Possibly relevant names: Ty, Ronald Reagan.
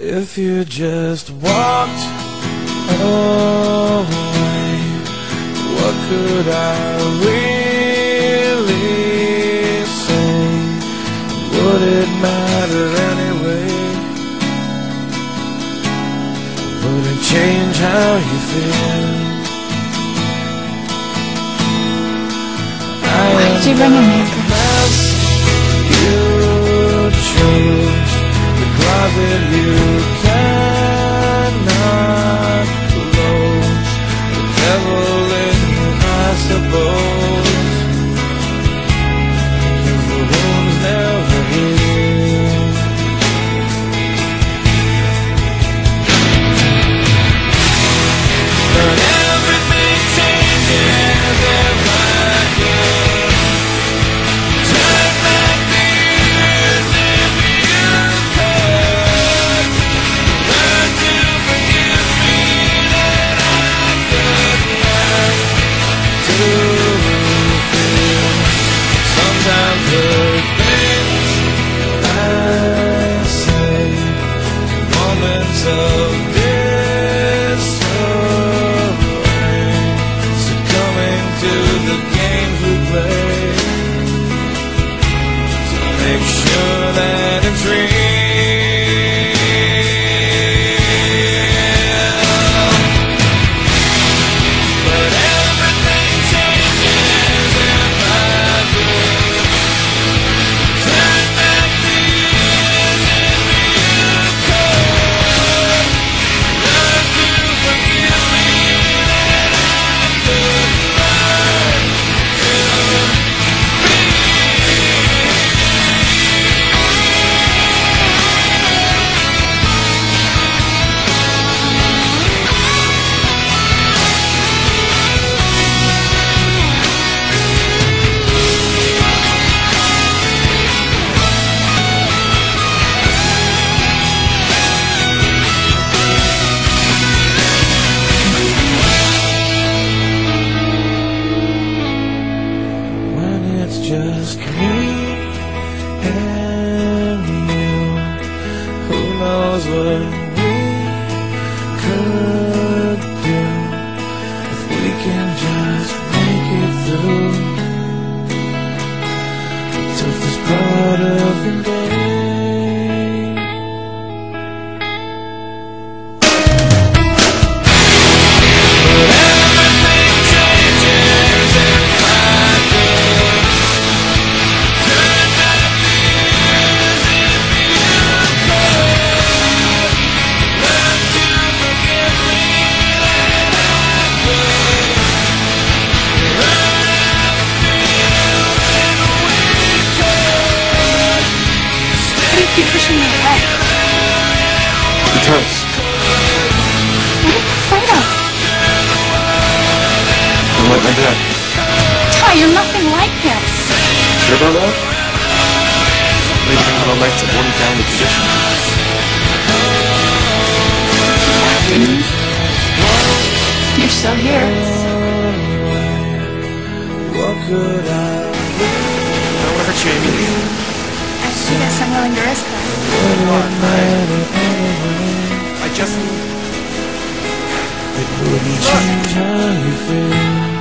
If you just walked away, what could I really say? Would it matter anyway? Would it change how you feel? That you cannot close, the devil in you, I suppose, cause the wounds never heal. But everything changes if I can, just like the years if you can. Just me and you, who knows what we could do if we can just make it through. The toughest part of the day. Keep pushing me away. Because. What are you afraid of? I'm like my dad. Ty, you're nothing like him. Sure about that? Maybe I'm gonna like to one down the position. You're still here. What could I do? Don't ever change me. I guess I'm willing to risk that. I just... It wouldn't change how you feel.